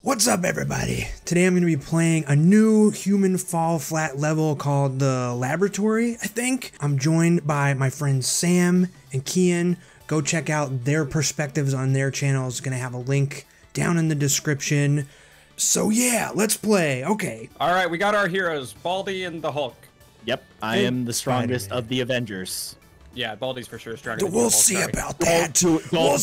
What's up, everybody? Today I'm going to be playing a new Human Fall Flat level called The Laboratory, I think. I'm joined by my friends Sam and Kian. Go check out their perspectives on their channels. Going to have a link down in the description. So yeah, let's play. Okay. All right, we got our heroes, Baldi and the Hulk. Yep, I am the strongest of the Avengers. Yeah, Baldi's for sure stronger. We'll see about that. Don't do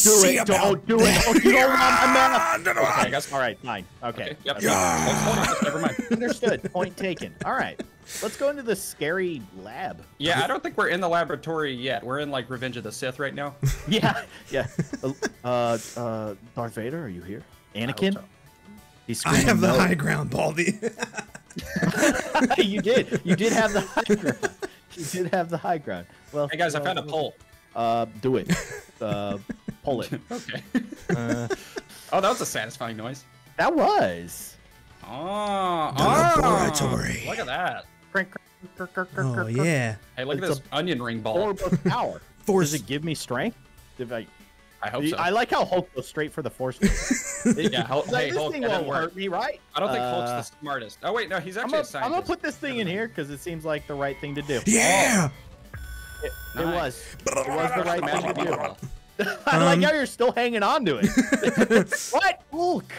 it. Oh, you don't want enough. Okay, I guess. All right, fine. Okay. Yep. Yeah. Never mind. Understood. Point taken. All right. Let's go into the scary lab. Yeah, I don't think we're in the laboratory yet. We're in like Revenge of the Sith right now. Yeah. Darth Vader, are you here? Anakin? I have the high ground, Baldi. You did have the high ground. You did have the high ground. Well, hey guys, I found a pole. Do it. Pull it. Okay. Oh, that was a satisfying noise. That was. Oh, the laboratory. Look at that. Oh yeah. Hey, look at this onion ring ball. Power. Force. Does it give me strength? I hope so. I like how Hulk goes straight for the force. Yeah, Hulk, like, hey, this Hulk, thing won't hurt me, right? I don't think Hulk's the smartest. Oh wait, no, he's actually a scientist. I'm gonna put this thing in here because it seems like the right thing to do. Yeah, it was the right magic mirror. I like how you're still hanging on to it. What? Hulk,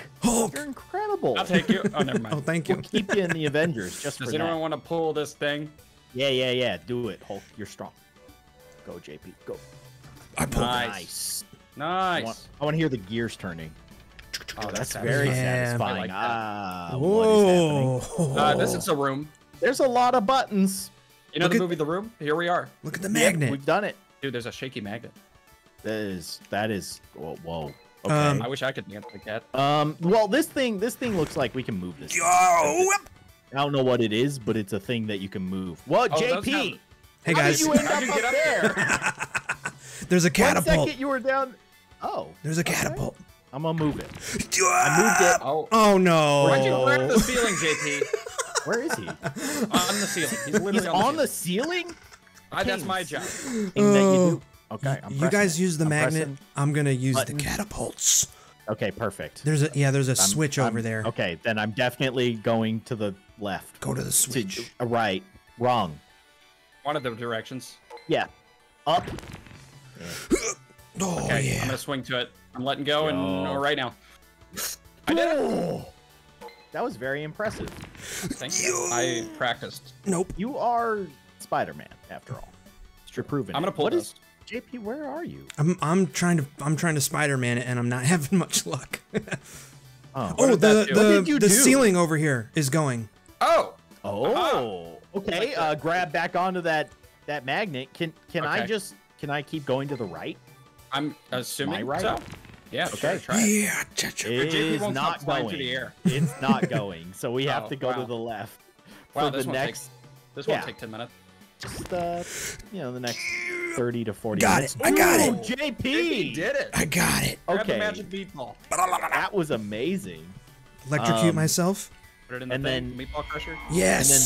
you're incredible. I'll take you. Oh, never mind. Oh, thank you. We'll keep you in the Avengers just for that. Does anyone want to pull this thing? Yeah. Do it, Hulk. You're strong. Go, JP. Go. I pulled. Nice. I want to hear the gears turning. Oh, that's very satisfying. Like that. Whoa. This is a room. There's a lot of buttons. You know the movie The Room? Here we are. Look at the magnet. We've done it. Dude, there's a shaky magnet. That is, whoa. Okay. I wish I could dance like that. Well, this thing looks like we can move this. I don't know what it is, but it's a thing that you can move. Whoa, JP. Hey, guys. How did you end up there? There's a catapult. 1 second you were down. Oh. There's a catapult. Okay. I'm going to move it. I moved it. Oh no. Why'd you grab the ceiling, JP? Where is he? On the ceiling. He's literally on the ceiling? That's my job. Okay. You guys use the magnet. I'm going to use the catapults. Okay, perfect. There's a switch over there. Okay, then I'm definitely going to the left. Go to the switch. Right. Wrong. One of the directions. Yeah. Up. Yeah. Okay, I'm gonna swing to it. I'm letting go right now. I did it. That was very impressive. Thank you. I practiced. Nope. You are Spider-Man after all. It's your proven. I'm gonna pull this. JP, where are you? I'm trying to Spider-Man it, and I'm not having much luck. The ceiling over here is going. Okay. Grab back onto that magnet. Can I just? Can I keep going to the right? I'm assuming so. Yeah, okay. Try it. Yeah, it's not going to the air. It's not going. So we have to go to the left. Wow, for the next. This won't take 10 minutes. Just the next 30 to 40 minutes. Got it. I got it. JP did it. I got it. Okay. Grab the magic meatball. That was amazing. Electrocute myself. Put it in the meatball crusher. Yes. And then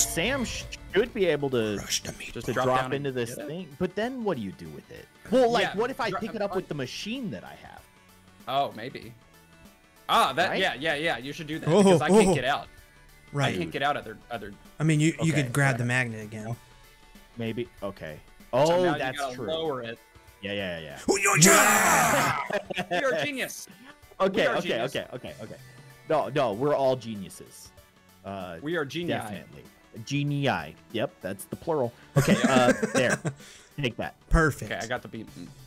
Sam should be able to just drop into this thing. But then what do you do with it? Well, like, what if I pick it up with the machine that I have? Oh, maybe. Yeah. You should do that because I can't get out. Right. I can't get out other. I mean, you could grab the magnet again. Maybe. Okay. Oh, so that's true. Lower it. Yeah. You're a genius. Okay. No, we're all geniuses. We are genii. Definitely. Genii. Yep, that's the plural. Okay, there. Take that. Perfect. Okay, I got the big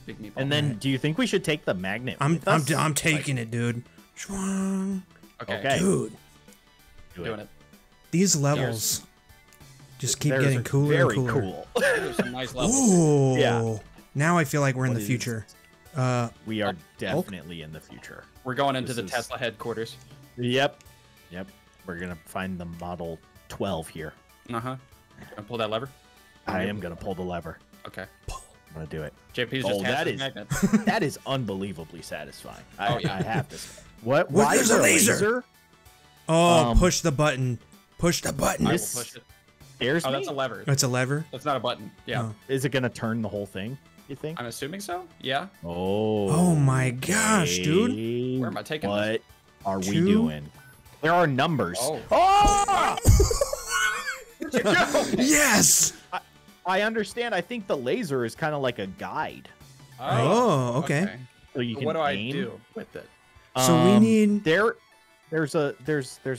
meatball. And then, do you think we should take the magnet? I'm taking it, dude. Okay. Dude. Doing it. These levels just keep getting cooler and cooler. Very cool. There's some nice levels. Ooh. Yeah. Now I feel like we're in the future. We are definitely in the future. We're going into the Tesla headquarters. Yep. We're gonna find the Model 12 here. And pull that lever. I am gonna pull the lever. Okay. I'm gonna do it. JP's just magnet. That is unbelievably satisfying. I have to say. What? Why is there a laser? Oh, push the button. Push the button. I will push it. Oh, that's a lever. That's a lever. That's not a button. Yeah. Oh. Is it gonna turn the whole thing? You think? I'm assuming so. Yeah. Oh. Oh my gosh, dude. Where am I taking this? What are we doing? There are numbers. Oh! Oh! Where'd you go? Yes! I understand. I think the laser is kind of like a guide. Oh, okay. So you can aim. What do I do with it? So we need there's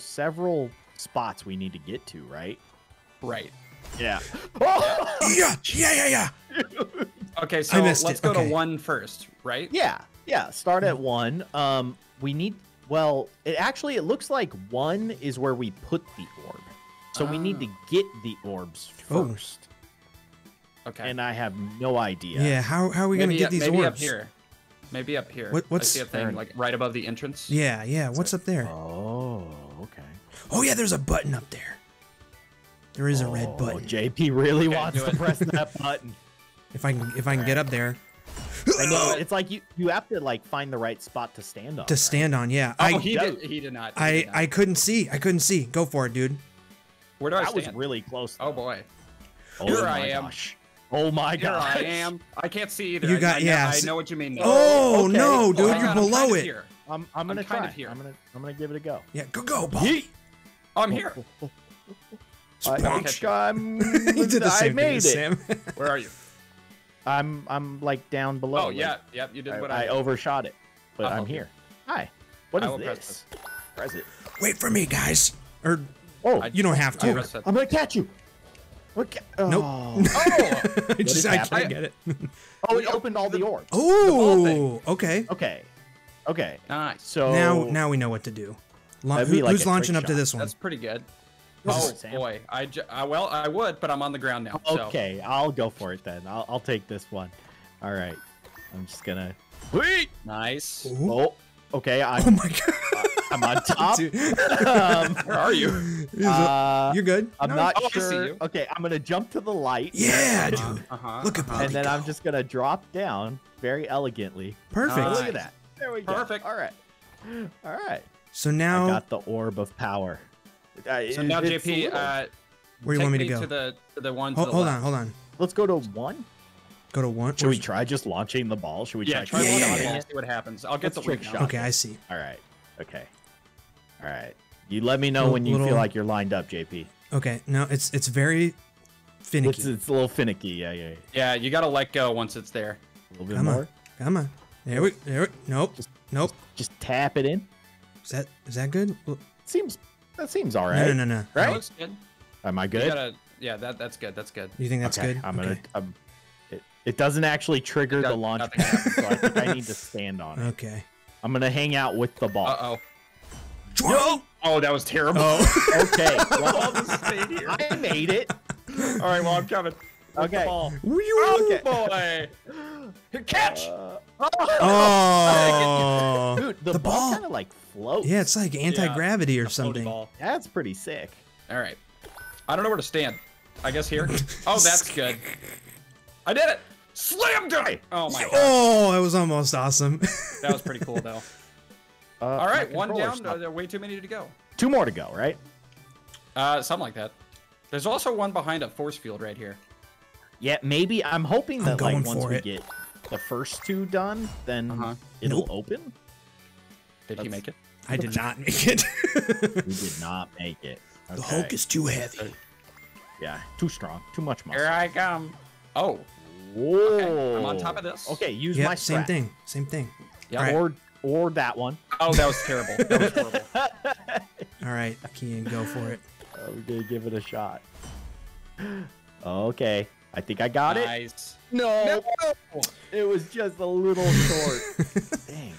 several spots we need to get to, right? Right. Yeah. Oh! Yeah. Okay, so let's go to one first, right? Yeah. Start at one. We need. Well, it looks like one is where we put the orb, so we need to get the orbs first. Okay. And I have no idea. Yeah. How are we gonna get these orbs? Maybe up here. What's I see a thing like right above the entrance? Yeah. What's up there? Oh, okay. Oh yeah, there's a button up there. There is a red button. JP really wants to press that button. If I can get up there. I know. It's like you have to like find the right spot to stand on. Yeah. Oh, he did not. I couldn't see. Go for it, dude. Where do I stand? That was really close. Though. Oh boy. Oh, here I am. Gosh. Oh my god. Here I am. I can't see either. You got I know what you mean. Oh no, dude, you're below it. I'm gonna try. I'm gonna give it a go. Yeah, go, Baldi. I'm here. I made it. Where are you? I'm like down below. Oh yeah, yep. You did what I overshot it, but I'm here. Hi. What is this? Press it. Wait for me, guys. Or you don't have to. I'm gonna catch you. Look! Nope. I can't get it. Oh, it opened all the orbs. Oh, okay. Nice. So now we know what to do. Who's launching up to this one? That's pretty good. Oh boy, I would, but I'm on the ground now. Okay, so. I'll go for it then. I'll take this one. All right, I'm just gonna. Wait. Nice. Ooh. Oh, okay. Oh my god. I'm on top. Where are you? You're good. I'm not sure. Okay, I'm gonna jump to the light. Yeah, dude. Look at that. And then I'm just gonna drop down very elegantly. Perfect. Nice. Look at that. There we go. Perfect. All right. So now I got the orb of power. So now, JP, where do you want me to go? To the one. Hold on. Let's go to one. Go to one. Should we try just launching the ball? Should we try and see what happens? I'll get the trick shot. Okay, I see. All right. Okay. All right. You let me know when you feel like you're lined up, JP. Okay. No, it's very finicky. It's a little finicky. Yeah. Yeah, you gotta let go once it's there. A little bit more. Come on. There we. Nope. Nope. Just tap it in. Is that good? That seems all right. No. Right? That looks good. Am I good? That's good. You think that's good? I'm gonna. It doesn't actually trigger the launch pad, so I think I need to stand on it. Okay. I'm gonna hang out with the ball. No! Oh, that was terrible. Oh. Okay. Well, I made it. All right. Well, I'm coming. Okay. Oh boy! Catch! Oh! Dude, the ball kind of like floats. Yeah, it's like anti-gravity or something. Ball. That's pretty sick. All right. I don't know where to stand. I guess here. Oh, that's good. I did it. Slammed it! Oh my god. Oh, that was almost awesome. That was pretty cool though. All right, one down. There are way too many to go. Two more to go, right? Something like that. There's also one behind a force field right here. Yeah, maybe. I'm hoping that like once we get the first two done, then it'll open. Did he make it? I did not make it. You did not make it. Okay. The Hulk is too heavy. Yeah, too strong. Too much muscle. Here I come. Oh. Whoa. Okay, I'm on top of this. Okay, use my strat. Same thing. Yeah. Right. Or that one. Oh, that was terrible. That was horrible. All right, Keen, go for it. We're gonna give it a shot. Okay, I think I got it. No, it was just a little short. Dang.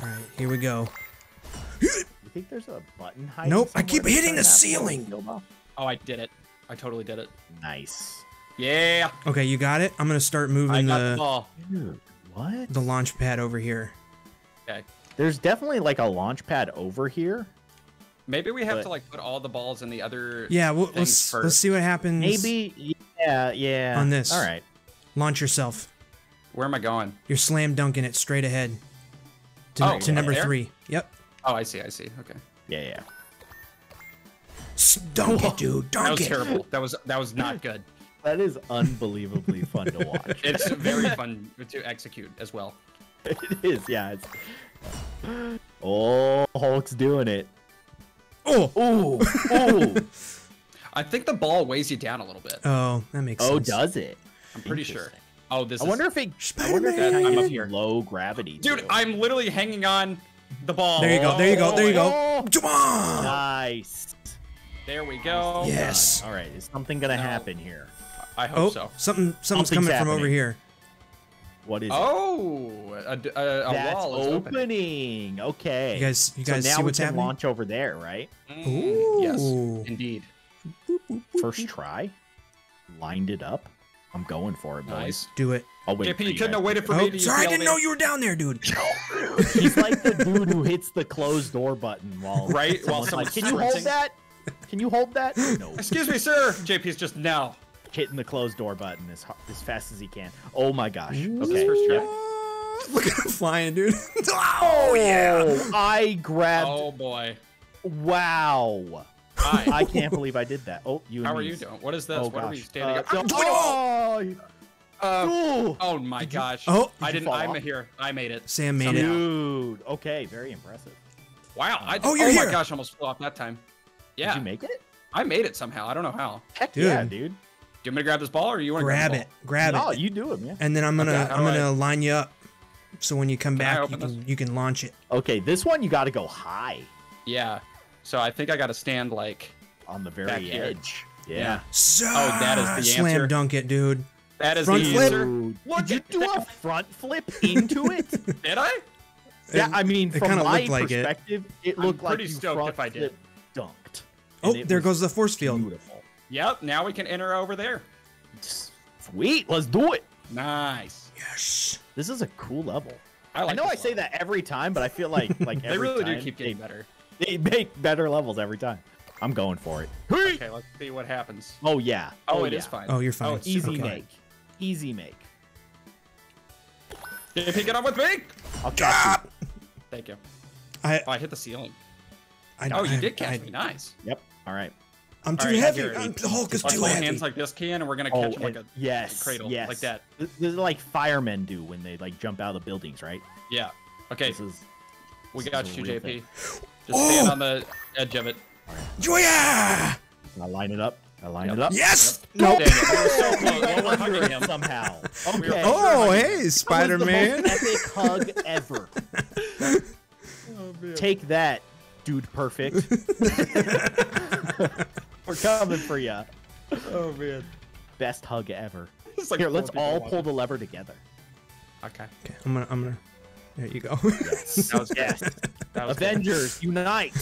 All right, here we go. You think there's a button hiding? Nope, I keep hitting the ceiling. Oh, I did it. I totally did it. Nice. Yeah. Okay, you got it. I'm gonna start moving the ball. Dude, what? The launch pad over here. Okay. There's definitely like a launch pad over here. Maybe we have to like put all the balls in the other. Yeah, let's see what happens. Maybe. Yeah. On this. All right. Launch yourself. Where am I going? You're slam dunking it straight ahead. To number three. Yep. Oh, I see. Okay. Yeah. Dunk it, dude. Dunk it. That was terrible. That was not good. That is unbelievably fun to watch. It's very fun to execute as well. It is, yeah. It's... Oh, Hulk's doing it. Oh, oh, oh. I think the ball weighs you down a little bit. Oh, that makes sense. Oh, does it? I'm pretty sure. Oh, this I wonder if I'm up here. Low gravity. Dude, too. I'm literally hanging on the ball. There you go. There you go. There you go. Come on. Nice. There we go. Yes. God. All right. Is something going to happen here? I hope so. Something's coming from over here. What is it? Oh, a wall is opening. Okay. You guys see what's happening? Launch over there, right? Ooh. Yes, indeed. First try. Lined it up. I'm going for it, boys. Nice. Do it. JP, you couldn't have waited for me to use Sorry, I didn't know you were down there, dude. He's like the dude who hits the closed door button while someone's like, can you hold that? Can you hold that? No. Excuse me, sir. JP's just now hitting the closed door button as fast as he can. Oh my gosh. Okay. First try. Look at him flying, dude. Oh yeah. I grabbed. Oh boy. Wow. I can't believe I did that. Oh, you. How are you doing? What is this? Oh, what are we standing up? No. Oh my gosh. Oh, I didn't. I'm here. I made it. Sam made it. Dude. Okay. Very impressive. Wow. Oh my gosh. I almost flew off that time. Yeah. Did you make it? I made it somehow. I don't know how. Heck yeah, dude. Do you want me to grab this ball, or you want to grab it? No, you do it, man. And then I'm gonna I'm gonna line you up, so when you come back, you can launch it. Okay, this one you got to go high. Yeah. So I think I got to stand like on the very edge. Yeah. So that is the answer. Slam dunk it, dude. That is front the flip. Answer. What did you do a front flip into it? Did I? Yeah, I mean, from my perspective, it looked like you front flip dunked. Oh, there goes the force field. Beautiful. Yep, now we can enter over there. Sweet, let's do it. Nice. Yes. This is a cool level. I know I say that every time, but I feel like every time. They really do keep getting better. They make better levels every time. I'm going for it. Okay, let's see what happens. Oh, yeah. Oh, it is fine. Oh, you're fine. Oh, easy make. Easy make. If you get on with me. I'll catch you. Thank you. I hit the ceiling. You did catch me. Nice. Yep. All right. I'm too heavy. The Hulk is too heavy. Hands like this can, and we're gonna catch him like a cradle, like that. This is like firemen do when they like jump out of the buildings, right? Yeah. Okay. We got you, JP. Just stand on the edge of it. Yeah. I line it up. Yes. Nope. Dang it. We're so close. Well, we're hugging him somehow. Okay. Oh, hey, Spider-Man. That was the most epic hug ever. Take that, dude. Perfect. We're coming for ya. Oh, man. Best hug ever. Like here, let's all pull the lever together. Okay. I'm gonna... There you go. Yes. That was yes. That was Avengers, good. Unite.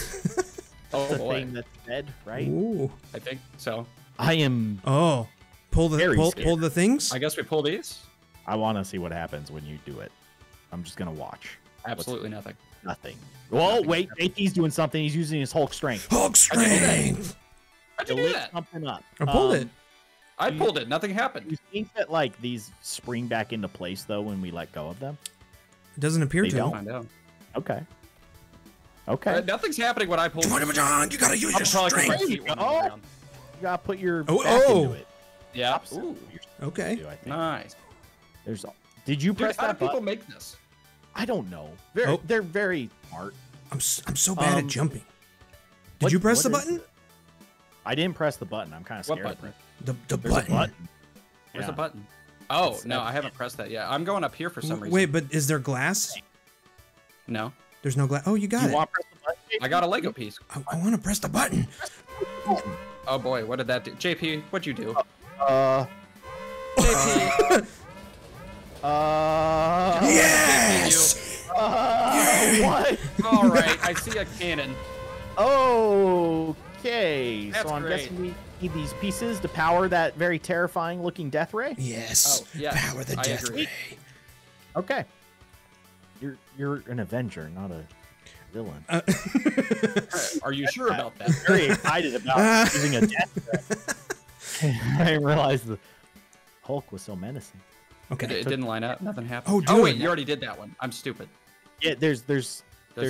Oh, that's boy. The thing that's dead, right? Ooh. I think so. I am... Oh. Pull the things? I guess we pull these? I want to see what happens when you do it. I'm just going to watch. Absolutely nothing. Nothing. Well, wait. He's doing something. He's using his Hulk strength. Hulk strength! How'd you do that? Something up. I pulled it. I pulled it. Nothing happened. Do you think that like these spring back into place though when we let go of them? It doesn't appear to. Don't. Okay. Okay. Nothing's happening when I pull. John, you gotta use your strength. You gotta put your back into it. Yeah. Ooh. Okay. Nice. There's. Did you press that button? How do people make this? I don't know. They're very smart. I'm so bad at jumping. Did you press the button? I didn't press the button. I'm kind of scared. What button? The button. Where's the button? Oh, no, I haven't pressed that yet. I'm going up here for some reason. Wait, but is there glass? No. There's no glass. Oh, you got it. Want to press the button? I got a Lego piece. I want to press the button. Oh, boy, what did that do? JP, what'd you do? JP. Yes! What? All right, I see a cannon. Oh, okay, that's so I'm guessing we need these pieces to power that very terrifying looking death ray. Yes, power the death ray. Okay, you're an Avenger, not a villain. Are you sure about that? Very excited about using a death ray. I didn't realize the Hulk was so menacing. Okay, it didn't line up. Nothing happened. Oh wait, you already did that one. I'm stupid. Yeah, there's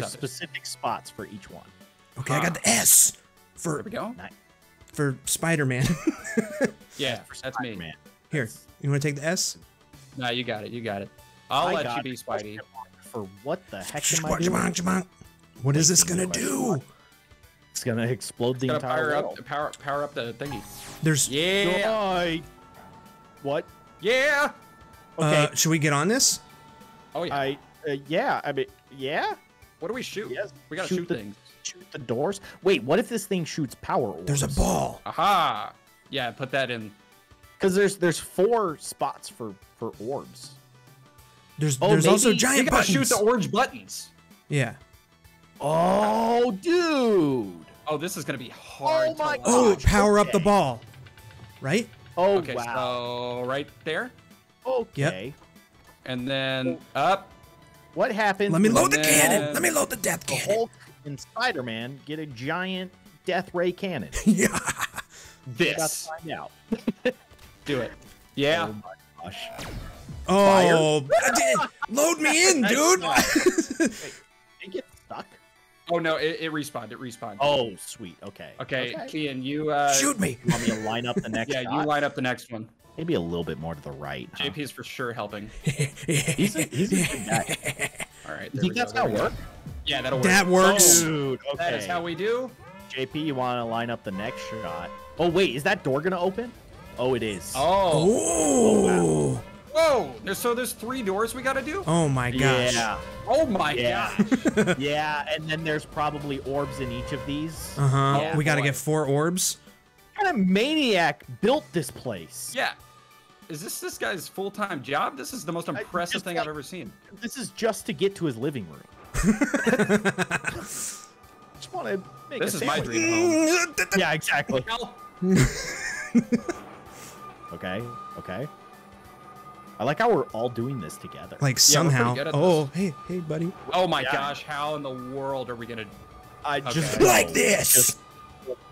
specific spots for each one. Okay, I got the S. There we go. For Spider-Man. Yeah, that's me. Here, you want to take the S? No, you got it. You got it. I'll let you be Spidey. for what the heck am I doing? What is this gonna do? It's gonna explode the entire world. Power up the thingy. There's what? Yeah. Okay. Should we get on this? Oh yeah. I mean, yeah. What do we shoot? Yes. We gotta shoot things. Shoot the doors. Wait, what if this thing shoots power orbs? There's a ball. Aha. Yeah, put that in. Because there's 4 spots for orbs. There's also giant buttons. You gotta shoot the orange buttons. Yeah. Oh, dude. Oh, this is gonna be hard. Oh my gosh. Oh, power up the ball. Right? Oh, okay, wow. So right there. Okay. Yep. And then up. What happens? Let me load the cannon. Let me load the death cannon. Hulk and Spider-Man get a giant death ray cannon. Yeah. This. Find out. Do it. Yeah. Oh my gosh. Oh. Load me in, dude. Wait, get stuck. Oh no, it respawned. It respawned. Oh sweet. Okay. Okay. Ian, you shoot me. You want me to line up the next? Yeah, you line up the next one. Maybe a little bit more to the right. Huh? JP is for sure helping. He's a good guy. All right. You think that's how it works? Yeah, that'll work. That works. Oh, dude, okay. That is how we do. JP, you want to line up the next shot? Oh, wait. Is that door going to open? Oh, it is. Oh. Wow. Whoa. So there's 3 doors we got to do? Oh, my gosh. Yeah. Oh, my gosh. Yeah, and then there's probably orbs in each of these. Uh-huh. Yeah, we got to get 4 orbs. What kind of maniac built this place? Yeah. Is this guy's full-time job? This is the most impressive thing I've ever seen. This is just to get to his living room. Just want to make this a sandwich. This is my dream home. Yeah, exactly. Okay. I like how we're all doing this together. Like somehow. Oh, hey, buddy. Oh my gosh, how in the world are we gonna? Just like this. Just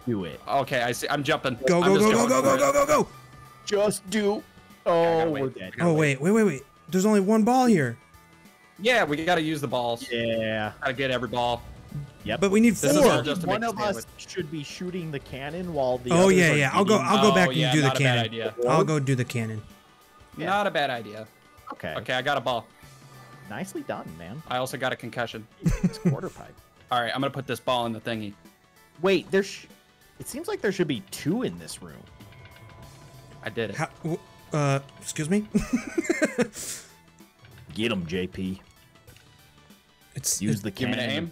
do it. Okay, I see. I'm jumping. Go, go, go, go, go, go, go, go, go. Just do. Oh, we're dead. Oh, wait. There's only 1 ball here. Yeah, we gotta use the balls. Yeah. Gotta get every ball. Yeah, but we need 4. Just one of us should be shooting the cannon while the others are shooting. I'll go back and do the cannon. I'll go do the cannon. Yeah. Not a bad idea. Okay. Okay, I got a ball. Nicely done, man. I also got a concussion. It's quarter pipe. All right, I'm gonna put this ball in the thingy. Wait, it seems like there should be 2 in this room. I did it. Excuse me. Get him, JP. Use the cannon. Give me an aim.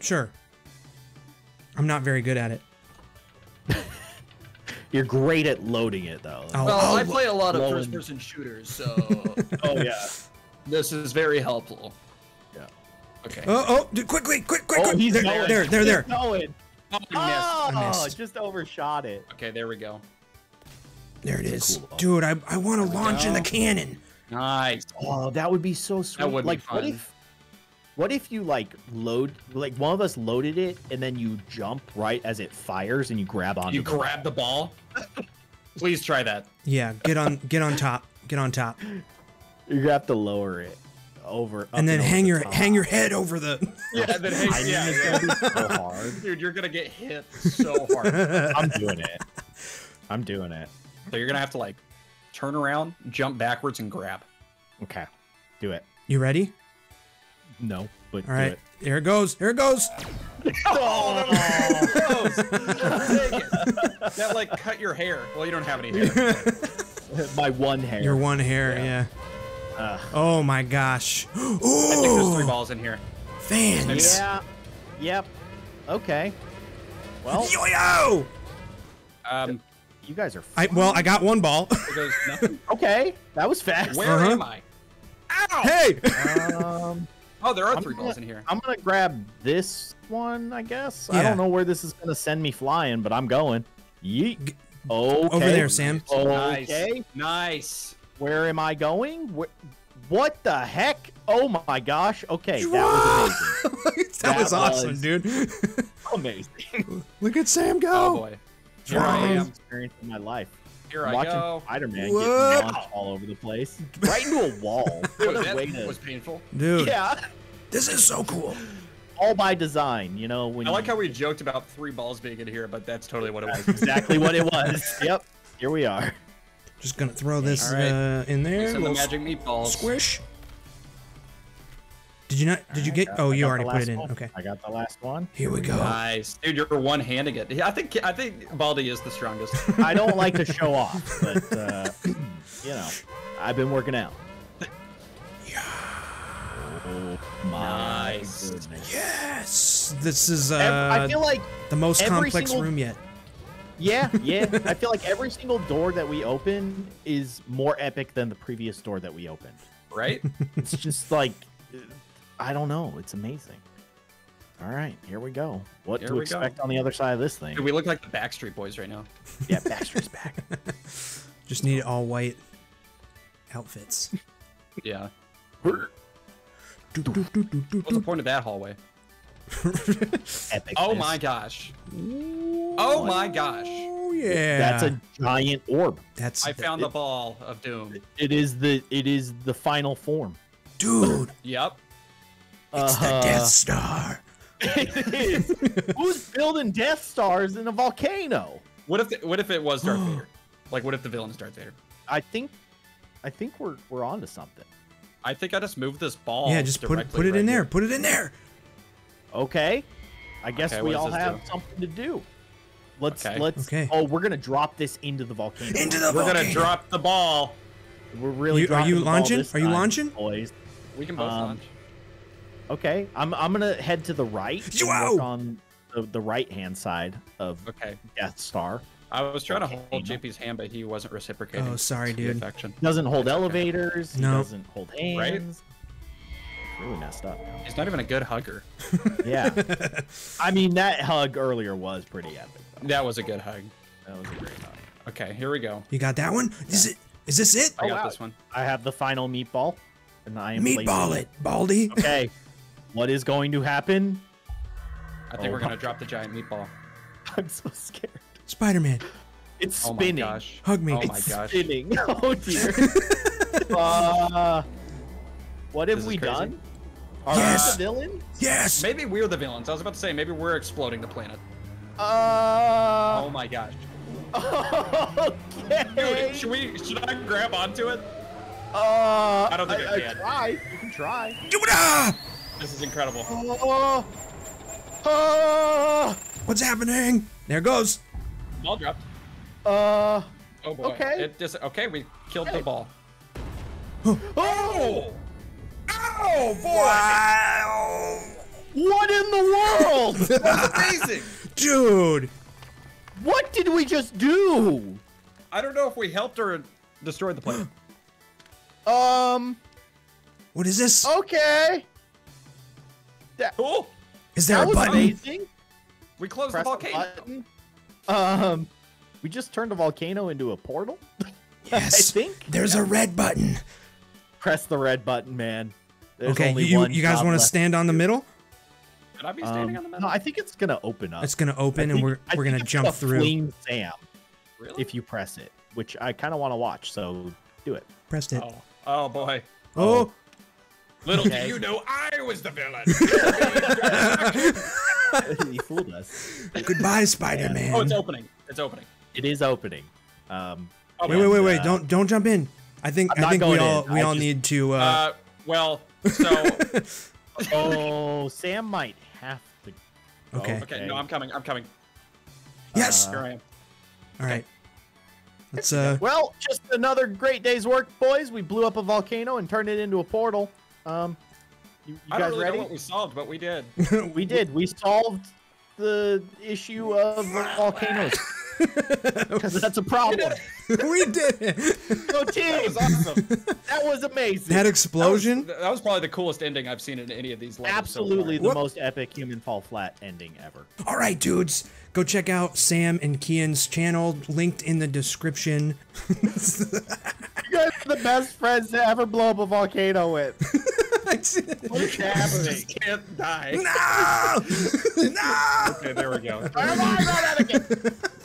Sure. I'm not very good at it. You're great at loading it, though. Well, I play a lot of first-person shooters, so... Oh, yeah. This is very helpful. Yeah. Okay. Oh, dude, quick. He's there. I missed. Just overshot it. Okay, there we go. There it is. Cool. Dude, I want to launch in the cannon. Nice. Oh, that would be so sweet. That would be fun. What if you like one of us loaded it and then you jump right as it fires and you grab on. You grab the ball. Please try that. Yeah, get on top. You have to lower it over. And then hang your head over the. Yeah, and then hang. Yeah, it's gonna be so hard. Dude, you're gonna get hit so hard. I'm doing it. So you're gonna have to turn around, jump backwards, and grab. Okay, do it. You ready? No, but all right. Here it goes. Here it goes. Oh, that, cut your hair. Well, you don't have any hair. My one hair. Your one hair, yeah. Oh, my gosh. Ooh. I think there's 3 balls in here. Fans. Yeah. Yep. Okay. Well. Yo-yo! You guys are fine. I got 1 ball. It goes nothing. Okay. That was fast. Where am I? Ow! Hey! Oh, there are 3 balls in here. I'm going to grab this one, I guess. Yeah. I don't know where this is going to send me flying, but I'm going. Yeet. Okay. Over there, Sam. Okay. Nice. Where am I going? What the heck? Oh, my gosh. Okay. That was amazing. that was awesome, dude. Amazing. Look at Sam go. Oh, boy. Here I am. Experience in my life. Here I go. Spider-Man get launched all over the place. Right into a wall. Dude, that was painful. Dude. Yeah. This is so cool. All by design, you know. I like how we joked about 3 balls being in here, but that's totally what it was. Exactly what it was. Yep. Here we are. Just going to throw this in there. Some magic meatballs. Squish. Did you not? Did you get? Oh, you already put it in. Okay. I got the last one. Here we go. Nice, dude. You're one handing it. I think Baldi is the strongest. I don't like to show off, but you know, I've been working out. Yeah. Oh my goodness. Yes. This is I feel like the most complex room yet. Yeah, yeah. I feel like every single door that we open is more epic than the previous door that we opened. Right? It's just like, I don't know. It's amazing. All right, here we go. What to expect on the other side of this thing? Dude, we look like the Backstreet Boys right now. Yeah, Backstreet's back. Just need all white outfits. Yeah. What's the point of that hallway? Epic. Oh my gosh. Oh my gosh. Oh yeah. That's a giant orb. That's I found the ball of doom. It is the final form. Dude. Yep. It's the Death Star. It is. Who's building Death Stars in a volcano? What if it was Darth Vader? Like what if the villain is Darth Vader? I think we're onto something. I think I just moved this ball. Yeah, just put it in there. Put it in there. Okay, I guess we all have something to do. Let's. Oh, we're gonna drop this into the volcano. Into the volcano. We're gonna drop the ball. We're really. Are you launching? Are you launching? Boys, we can both launch. Okay, I'm gonna head to the right. Work on the right hand side of Death Star. I was trying to hold JP's hand, but he wasn't reciprocating. Oh, sorry, dude. Doesn't hold elevators. No. He doesn't hold hands. Right? Really messed up. He's not even a good hugger. Yeah. I mean, that hug earlier was pretty epic, though. That was a good hug. That was a great hug. Okay, here we go. You got that one? Yeah. Is this it? I got this one. I have the final meatball. And I am meatball it, Baldi. Okay. What is going to happen? I think we're going to drop the giant meatball. I'm so scared. Spider-Man. It's spinning. Oh my gosh. Hug me. Oh my gosh. It's spinning. Oh, dear. What have we done? Are we the villains? Yes. Maybe we're the villains. I was about to say, maybe we're exploding the planet. Oh my gosh. Okay. Dude, should I grab onto it? I don't think I can. Try. You can try. Do it! Ah! This is incredible. What's happening? There it goes. Ball dropped. Oh boy. Okay. We killed the ball. Oh! Oh boy! Wow. What in the world? That's amazing, dude. What did we just do? I don't know if we helped or destroyed the planet. What is this? Okay. Cool. Is there a button? Amazing. We closed the volcano. We just turned the volcano into a portal. Yes. I think there's a red button. Press the red button, man. There's you guys want to stand on the middle? Could I be standing on the middle? No, I think it's gonna open up. It's gonna open, and we're gonna jump through. Fling Sam, really? If you press it, which I kind of want to watch, so do it. Pressed it. Oh, oh boy. Oh. Little did you know I was the villain. He fooled us. Goodbye, Spider-Man. Oh, it's opening. It's opening. It is opening. Wait, don't jump in. I think we all need to. Well. So, Sam might have to. Okay. Okay. No, I'm coming. Yes. Here I am. All right. Let's. Well, just another great day's work, boys. We blew up a volcano and turned it into a portal. You guys really ready? I don't know what we solved, but we did. We did. We solved the issue of volcanoes. Because that's a problem. We did it. Go team. That was awesome. That was amazing. That explosion. That was probably the coolest ending I've seen in any of these levels. Absolutely the most epic Human Fall Flat ending ever. All right, dudes. Go check out Sam and Kian's channel, linked in the description. You guys are the best friends to ever blow up a volcano with. What is happening? Just can't die. No! No! Okay, there we go. Come on, Anakin!